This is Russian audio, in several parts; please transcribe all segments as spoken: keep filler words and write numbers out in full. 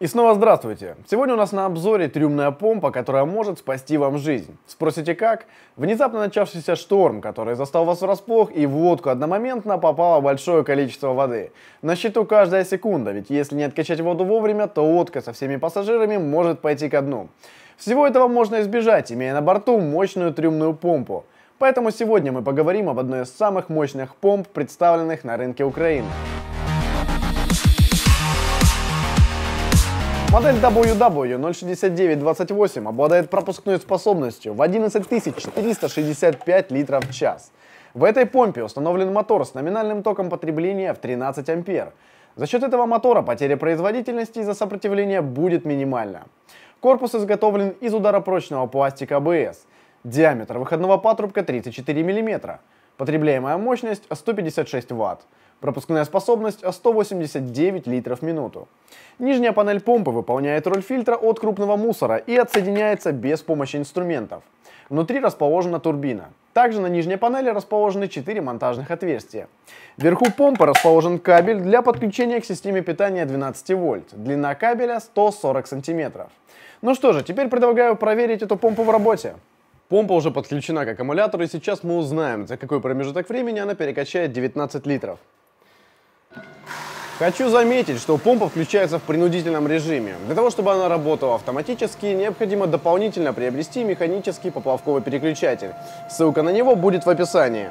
И снова здравствуйте! Сегодня у нас на обзоре трюмная помпа, которая может спасти вам жизнь. Спросите как? Внезапно начавшийся шторм, который застал вас врасплох, и в лодку одномоментно попало большое количество воды. На счету каждая секунда, ведь если не откачать воду вовремя, то лодка со всеми пассажирами может пойти ко дну. Всего этого можно избежать, имея на борту мощную трюмную помпу. Поэтому сегодня мы поговорим об одной из самых мощных помп, представленных на рынке Украины. Модель дабл ю дабл ю ноль шесть девять двадцать восемь обладает пропускной способностью в одиннадцать тысяч четыреста шестьдесят пять литров в час. В этой помпе установлен мотор с номинальным током потребления в тринадцать ампер. За счет этого мотора потеря производительности из-за сопротивления будет минимальна. Корпус изготовлен из ударопрочного пластика а бэ эс. Диаметр выходного патрубка тридцать четыре мм. Потребляемая мощность сто пятьдесят шесть ватт. Пропускная способность сто восемьдесят девять литров в минуту. Нижняя панель помпы выполняет роль фильтра от крупного мусора и отсоединяется без помощи инструментов. Внутри расположена турбина. Также на нижней панели расположены четыре монтажных отверстия. Вверху помпы расположен кабель для подключения к системе питания двенадцать вольт. Длина кабеля сто сорок сантиметров. Ну что же, теперь предлагаю проверить эту помпу в работе. Помпа уже подключена к аккумулятору, и сейчас мы узнаем, за какой промежуток времени она перекачает девятнадцать литров. Хочу заметить, что помпа включается в принудительном режиме. Для того, чтобы она работала автоматически, необходимо дополнительно приобрести механический поплавковый переключатель. Ссылка на него будет в описании.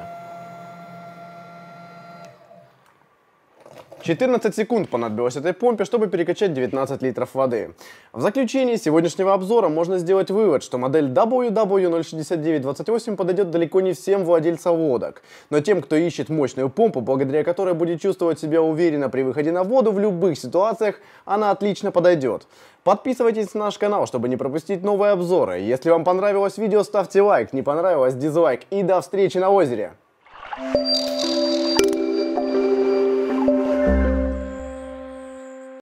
четырнадцать секунд понадобилось этой помпе, чтобы перекачать девятнадцать литров воды. В заключении сегодняшнего обзора можно сделать вывод, что модель дабл ю дабл ю ноль шесть девять двадцать восемь подойдет далеко не всем владельцам лодок, но тем, кто ищет мощную помпу, благодаря которой будет чувствовать себя уверенно при выходе на воду в любых ситуациях, она отлично подойдет. Подписывайтесь на наш канал, чтобы не пропустить новые обзоры. Если вам понравилось видео, ставьте лайк, не понравилось — дизлайк. И до встречи на озере!